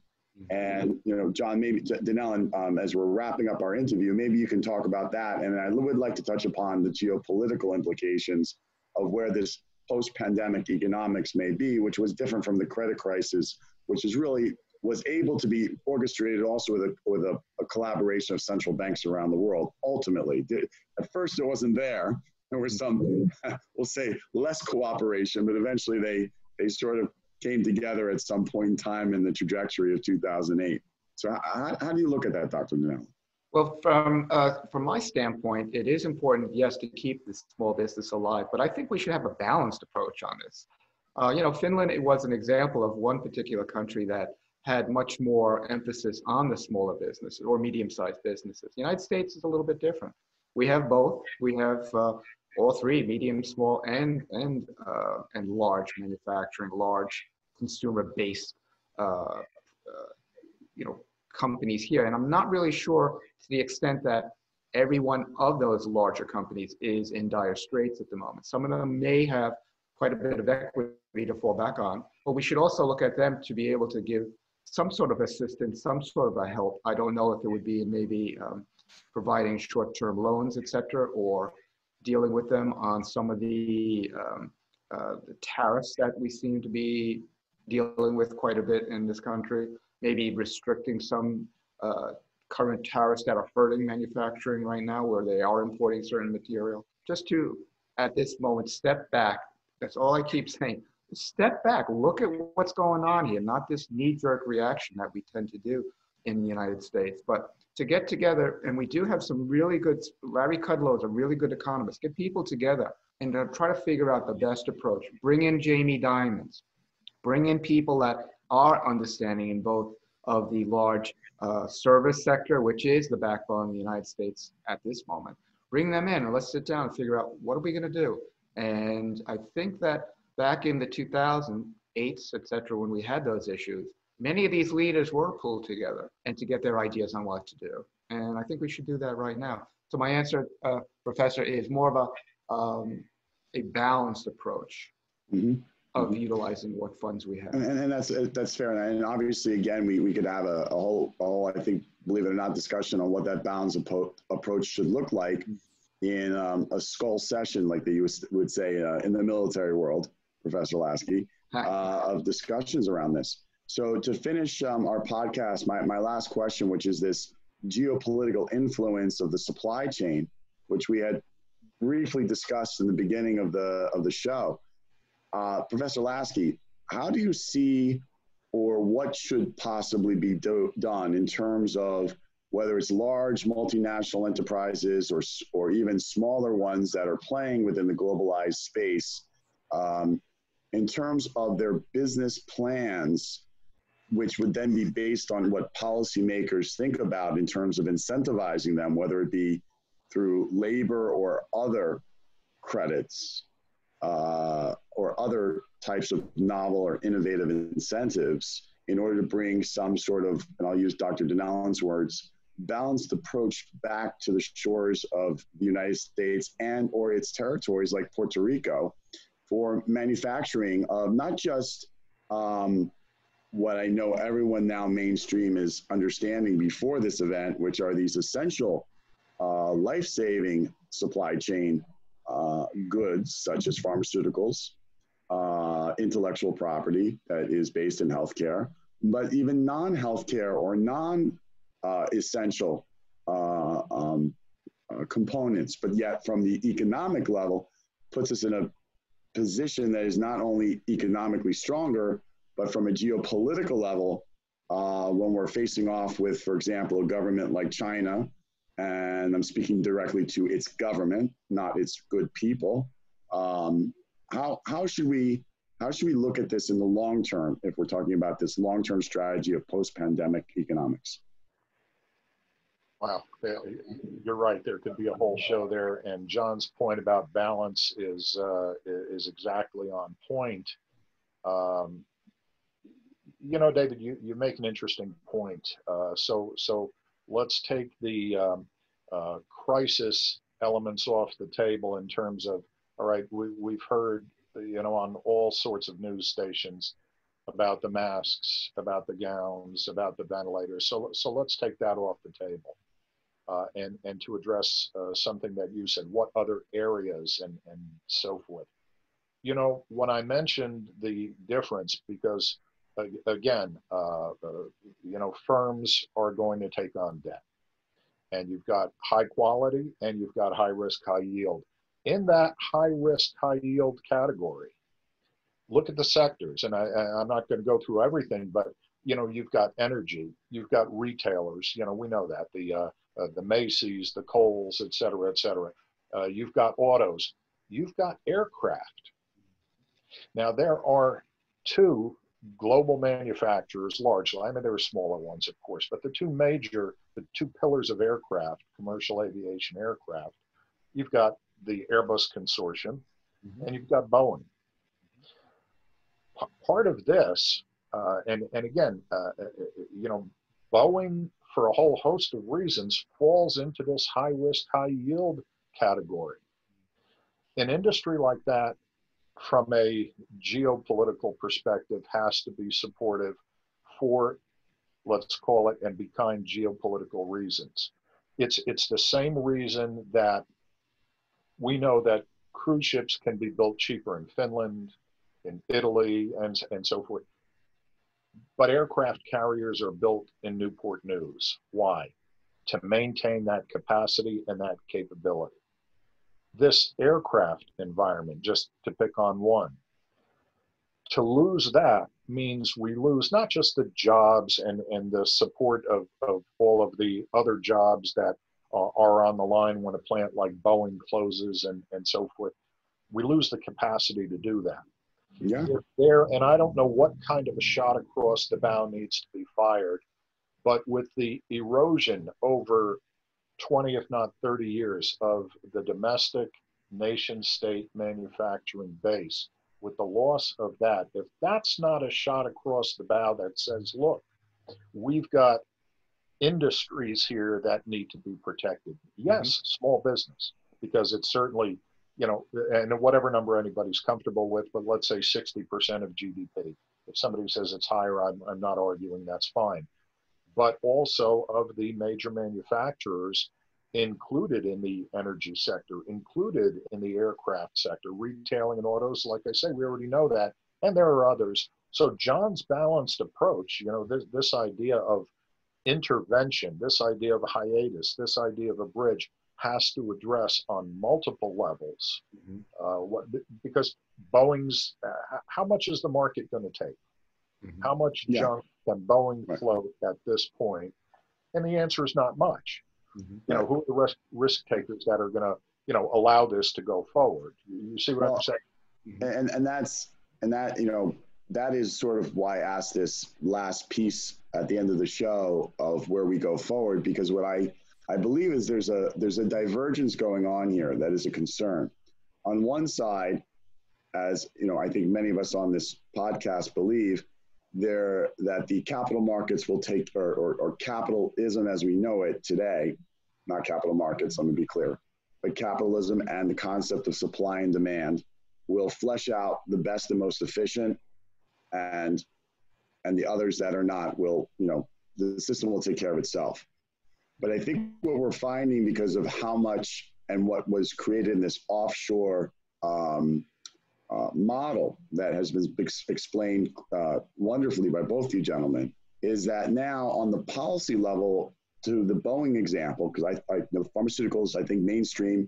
And, you know, John, maybe Donnellan, um, as we're wrapping up our interview, maybe you can talk about that. And I would like to touch upon the geopolitical implications of where this post-pandemic economics may be, which was different from the credit crisis, which is really was able to be orchestrated also with a, with a, a collaboration of central banks around the world. Ultimately, at first it wasn't there. There was some, we'll say, less cooperation, but eventually they, they sort of came together at some point in time in the trajectory of two thousand eight. So how, how do you look at that, Doctor Donnellan? Well, from, uh, from my standpoint, it is important, yes, to keep this small business alive, but I think we should have a balanced approach on this. Uh, you know, Finland, it was an example of one particular country that had much more emphasis on the smaller businesses or medium-sized businesses. The United States is a little bit different. We have both. We have uh, all three, medium, small, and and uh, and large manufacturing, large consumer-based, uh, uh, you know, companies here. And I'm not really sure to the extent that every one of those larger companies is in dire straits at the moment. Some of them may have quite a bit of equity to fall back on, but we should also look at them to be able to give some sort of assistance, some sort of a help. I don't know if it would be maybe um, providing short-term loans, et cetera, or dealing with them on some of the, um, uh, the tariffs that we seem to be dealing with quite a bit in this country, maybe restricting some uh, current tariffs that are hurting manufacturing right now, where they are importing certain material, just to, at this moment, step back. That's all I keep saying. step back, look at what's going on here, not this knee-jerk reaction that we tend to do in the United States, but to get together, and we do have some really good, Larry Kudlow is a really good economist, get people together and try to figure out the best approach. Bring in Jamie Dimons, bring in people that are understanding in both of the large uh, service sector, which is the backbone of the United States at this moment. Bring them in and let's sit down and figure out what are we gonna do? And I think that back in the two thousands, eights, et cetera, when we had those issues, many of these leaders were pulled together and to get their ideas on what to do. And I think we should do that right now. So my answer, uh, Professor, is more of a, um, a balanced approach. Mm-hmm. Of utilizing what funds we have, and, and that's that's fair. And obviously, again, we, we could have a, a whole, a whole, I think, believe it or not, discussion on what that balanced approach should look like in um, a skull session, like they would say uh, in the military world, Professor Laski, uh, of discussions around this. So to finish um, our podcast, my my last question, which is this geopolitical influence of the supply chain, which we had briefly discussed in the beginning of the of the show. Uh, Professor Laski, how do you see, or what should possibly be do, done in terms of whether it's large multinational enterprises or, or even smaller ones that are playing within the globalized space, um, in terms of their business plans, which would then be based on what policymakers think about in terms of incentivizing them, whether it be through labor or other credits? Uh, or other types of novel or innovative incentives in order to bring some sort of, and I'll use Doctor Donnellan's words, balanced approach back to the shores of the United States and or its territories like Puerto Rico for manufacturing of not just um, what I know everyone now mainstream is understanding before this event, which are these essential uh, life-saving supply chain Uh, goods such as pharmaceuticals, uh, intellectual property that is based in healthcare, but even non-healthcare or non-essential uh, uh, um, uh, components, but yet from the economic level, puts us in a position that is not only economically stronger, but from a geopolitical level, uh, when we're facing off with, for example, a government like China, and I'm speaking directly to its government, not its good people. Um, how how should we how should we look at this in the long term if we're talking about this long term strategy of post-pandemic economics? Wow, you're right. There could be a whole show there. And John's point about balance is uh, is exactly on point. Um, you know, David, you you make an interesting point. Uh, so so. Let's take the um, uh, crisis elements off the table in terms of, all right, we, we've heard, you know, on all sorts of news stations about the masks, about the gowns, about the ventilators. So, so let's take that off the table uh, and, and to address uh, something that you said, what other areas and, and so forth. You know, when I mentioned the difference, because again, uh, you know, firms are going to take on debt. And you've got high quality and you've got high risk, high yield. In that high risk, high yield category, look at the sectors. And I, I'm not going to go through everything, but, you know, you've got energy, you've got retailers, you know, we know that, the, uh, uh, the Macy's, the Kohl's, et cetera, et cetera. Uh, you've got autos, you've got aircraft. Now, there are two global manufacturers largely, I mean there are smaller ones of course, but the two major, the two pillars of aircraft, commercial aviation aircraft, you've got the Airbus consortium, mm-hmm. and you've got Boeing. P- part of this, uh, and, and again, uh, you know, Boeing for a whole host of reasons falls into this high risk, high yield category. An industry like that from a geopolitical perspective has to be supportive for, let's call it, and be kind, geopolitical reasons. It's, it's the same reason that we know that cruise ships can be built cheaper in Finland, in Italy, and, and so forth. But aircraft carriers are built in Newport News. Why? To maintain that capacity and that capability. This aircraft environment, just to pick on one, to lose that means we lose not just the jobs and, and the support of, of all of the other jobs that uh, are on the line when a plant like Boeing closes and, and so forth. We lose the capacity to do that. Yeah. If there, and I don't know what kind of a shot across the bow needs to be fired, but with the erosion over twenty, if not thirty years of the domestic nation-state manufacturing base, with the loss of that, if that's not a shot across the bow that says, look, we've got industries here that need to be protected. Yes, mm-hmm. small business, because it's certainly, you know, and whatever number anybody's comfortable with, but let's say sixty percent of G D P. If somebody says it's higher, I'm, I'm not arguing, that's fine. But also of the major manufacturers included in the energy sector, included in the aircraft sector, retailing and autos, like I say, we already know that, and there are others. So John's balanced approach, you know, this, this idea of intervention, this idea of a hiatus, this idea of a bridge, has to address on multiple levels. Mm-hmm. uh, what, because Boeing's, uh, how much is the market going to take? Mm-hmm. How much yeah. junk can Boeing right. float at this point? And the answer is not much. Mm-hmm. You know, who are the risk, risk takers that are going to, you know, allow this to go forward? You see what well, I'm saying? And and that's, and that, you know, that is sort of why I asked this last piece at the end of the show of where we go forward, because what I, I believe is there's a, there's a divergence going on here that is a concern. On one side, as, you know, I think many of us on this podcast believe, there that the capital markets will take, or, or, or capitalism as we know it today, not capital markets, let me be clear, but capitalism and the concept of supply and demand will flesh out the best and most efficient, and and the others that are not will, you know, the system will take care of itself. But I think what we're finding, because of how much and what was created in this offshore um, Uh, model that has been ex- explained uh, wonderfully by both you gentlemen, is that now on the policy level, to the Boeing example, because I, I know pharmaceuticals, I think mainstream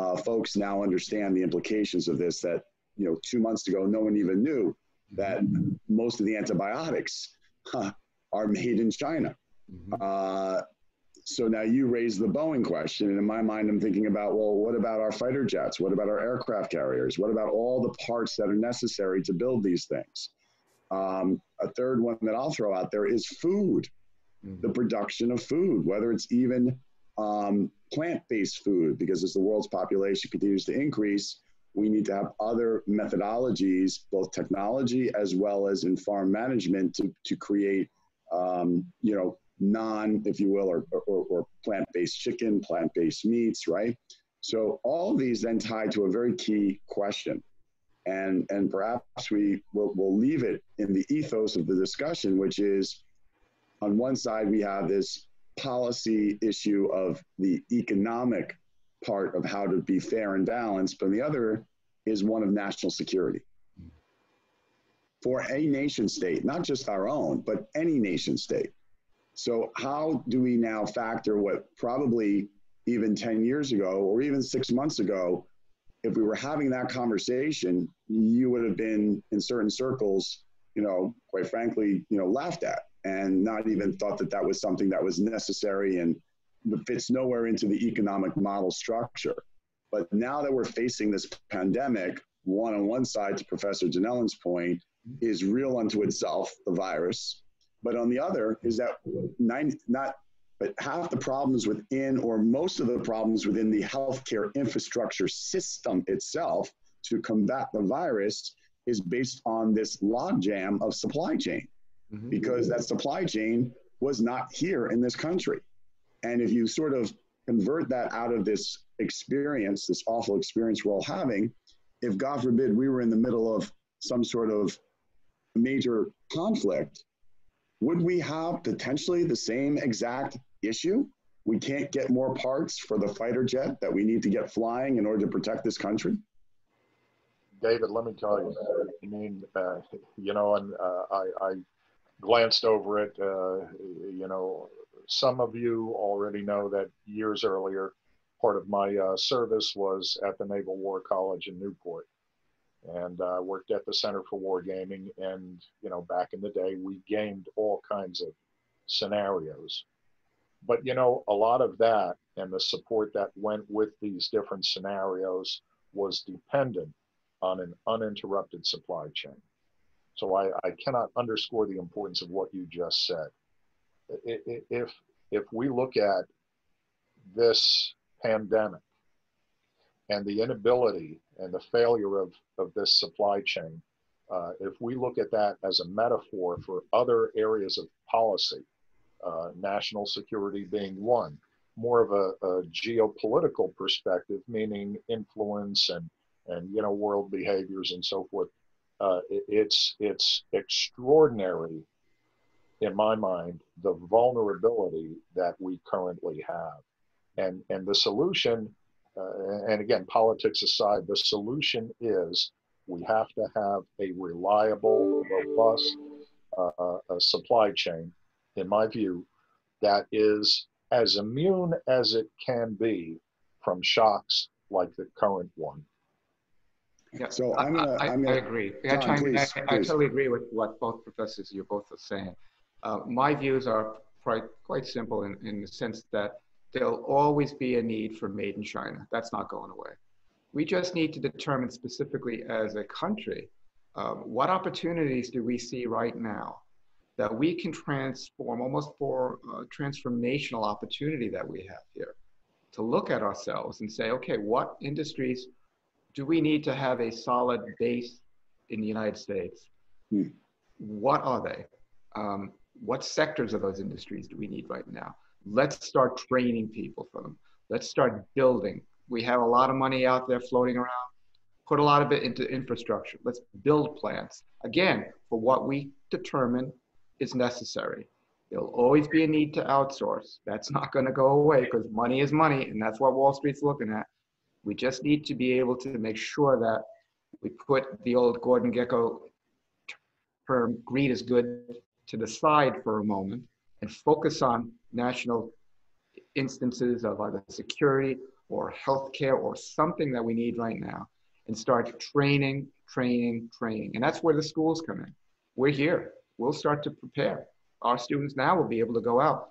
uh, folks now understand the implications of this, that, you know, two months ago, no one even knew that most of the antibiotics huh, are made in China. Mm-hmm. Uh, so now you raise the Boeing question, and in my mind, I'm thinking about, well, what about our fighter jets? What about our aircraft carriers? What about all the parts that are necessary to build these things? Um, a third one that I'll throw out there is food, mm-hmm. the production of food, whether it's even um, plant-based food, because as the world's population continues to increase, we need to have other methodologies, both technology as well as in farm management, to, to create, um, you know, non, if you will, or, or, or plant-based chicken, plant-based meats, right? So all these then tie to a very key question. And and perhaps we will we'll leave it in the ethos of the discussion, which is, on one side, we have this policy issue of the economic part of how to be fair and balanced, but the other is one of national security. For a nation state, not just our own, but any nation state. So how do we now factor what probably even ten years ago, or even six months ago, if we were having that conversation, you would have been in certain circles, you know, quite frankly, you know, laughed at, and not even thought that that was something that was necessary and fits nowhere into the economic model structure. But now that we're facing this pandemic, one on one side, to Professor Donnellan's point, is real unto itself, the virus. But on the other is that nine, not, but half the problems within, or most of the problems within the healthcare infrastructure system itself to combat the virus is based on this logjam of supply chain, mm-hmm. because that supply chain was not here in this country. And if you sort of convert that out of this experience, this awful experience we're all having, if God forbid we were in the middle of some sort of major conflict, would we have potentially the same exact issue? We can't get more parts for the fighter jet that we need to get flying in order to protect this country? David, let me tell you, I mean, uh, you know, and uh, I, I glanced over it, uh, you know, some of you already know that years earlier, part of my uh, service was at the Naval War College in Newport. and uh, worked at the Center for Wargaming. And, you know, back in the day, we gamed all kinds of scenarios. But, you know, a lot of that and the support that went with these different scenarios was dependent on an uninterrupted supply chain. So I, I cannot underscore the importance of what you just said. If, if we look at this pandemic and the inability and the failure of, of this supply chain, uh, if we look at that as a metaphor for other areas of policy, uh, national security being one, more of a, a geopolitical perspective, meaning influence and, and, you know, world behaviors and so forth, uh, it, it's, it's extraordinary, in my mind, the vulnerability that we currently have. And, and the solution, uh, and again, politics aside, the solution is we have to have a reliable, robust uh, uh, supply chain, in my view, that is as immune as it can be from shocks like the current one. Yeah, so I'm gonna, I, I'm gonna, I agree. John, I, please, I, I please. totally agree with what both professors, you both are saying. Uh, my views are quite, quite simple in, in the sense that there'll always be a need for made in China. That's not going away. We just need to determine specifically as a country, uh, what opportunities do we see right now that we can transform, almost for a transformational opportunity that we have here, to look at ourselves and say, okay, what industries do we need to have a solid base in the United States? Hmm. What are they? Um, what sectors of those industries do we need right now? Let's start training people for them. Let's start building. We have a lot of money out there floating around. Put a lot of it into infrastructure. Let's build plants. Again, for what we determine is necessary. There'll always be a need to outsource. That's not going to go away because money is money, and that's what Wall Street's looking at. We just need to be able to make sure that we put the old Gordon Gekko term, greed is good, to the side for a moment and focus on national instances of either security or healthcare or something that we need right now, and start training, training, training. And that's where the schools come in. We're here. We'll start to prepare. Our students now will be able to go out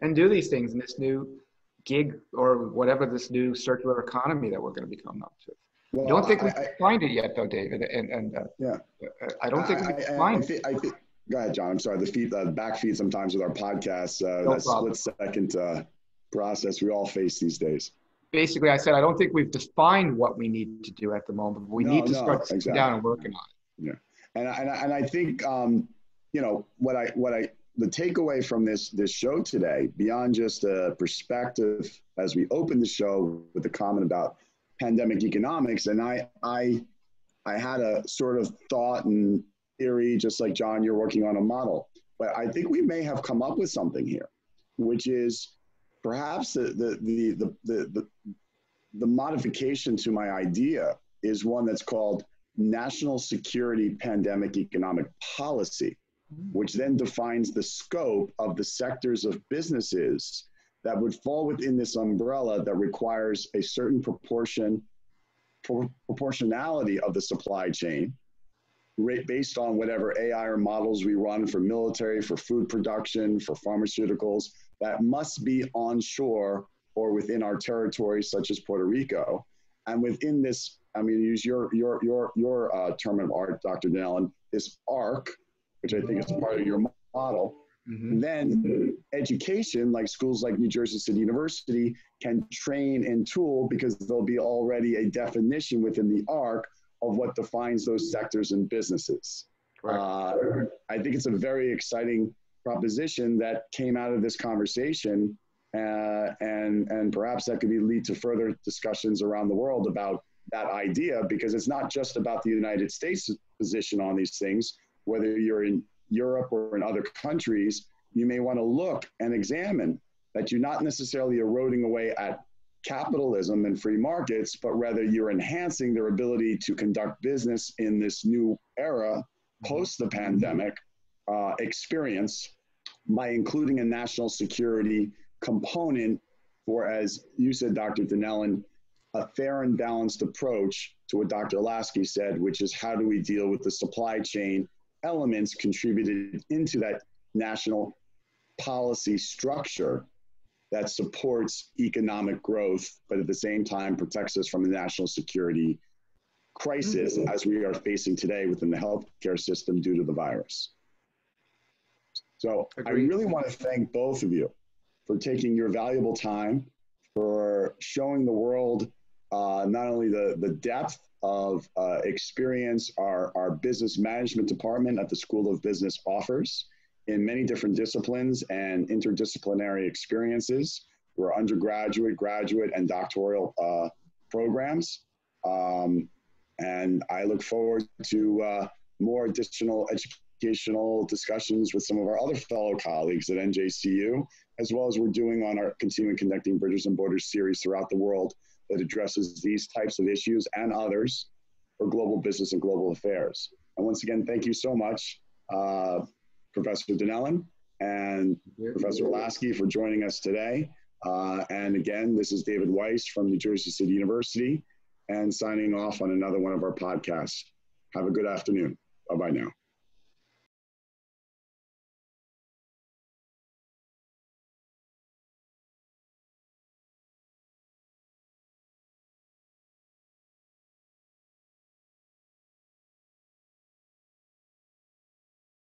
and do these things in this new gig or whatever, this new circular economy that we're going to be coming up to. Well, I don't think we can find it yet, though, David. And, and uh, yeah, I don't think I, we can I, find I, it. I, I, Go ahead, John. I'm sorry. The feed, uh, back feed sometimes with our podcasts, uh, no that problem. split second uh, process we all face these days. Basically, I said, I don't think we've defined what we need to do at the moment, but we no, need to no, start sitting exactly. down and working on it. Yeah. And, and, and I think, um, you know, what I, what I, the takeaway from this, this show today, beyond just a perspective as we open the show with the comment about pandemic economics. And I, I, I had a sort of thought and theory, just like John, you're working on a model. But I think we may have come up with something here, which is perhaps the the the the the, the, the modification to my idea is one that's called national security pandemic economic policy, which then defines the scope of the sectors of businesses that would fall within this umbrella that requires a certain proportion pro- proportionality of the supply chain, based on whatever A I or models we run for military, for food production, for pharmaceuticals, that must be onshore or within our territories, such as Puerto Rico. And within this, I mean, use your your your your uh, term of art, Doctor Donnellan, this arc, which I think is part of your model. Mm-hmm. And then mm-hmm. education, like schools like New Jersey City University, can train and tool because there'll be already a definition within the arc of what defines those sectors and businesses. Uh, I think it's a very exciting proposition that came out of this conversation, uh, and and perhaps that could be lead to further discussions around the world about that idea, because it's not just about the United States' position on these things. Whether you're in Europe or in other countries, you may want to look and examine that you're not necessarily eroding away at capitalism and free markets, but rather you're enhancing their ability to conduct business in this new era post the pandemic uh, experience by including a national security component for, as you said, Doctor Donnellan, a fair and balanced approach to what Doctor Laski said, which is how do we deal with the supply chain elements contributed into that national policy structure that supports economic growth, but at the same time protects us from the national security crisis mm-hmm. as we are facing today within the healthcare system due to the virus. So Agreed. I really want to thank both of you for taking your valuable time, for showing the world uh, not only the, the depth of uh, experience our, our business management department at the School of Business offers in many different disciplines and interdisciplinary experiences through our undergraduate, graduate, and doctoral uh, programs. Um, and I look forward to uh, more additional educational discussions with some of our other fellow colleagues at N J C U, as well as we're doing on our Continuing Connecting Bridges and Borders series throughout the world that addresses these types of issues and others for global business and global affairs. And once again, thank you so much, uh, Professor Donnellan and yeah, Professor yeah. Laski, for joining us today. Uh, and again, this is David Weiss from New Jersey City University and signing off on another one of our podcasts. Have a good afternoon. Bye-bye now.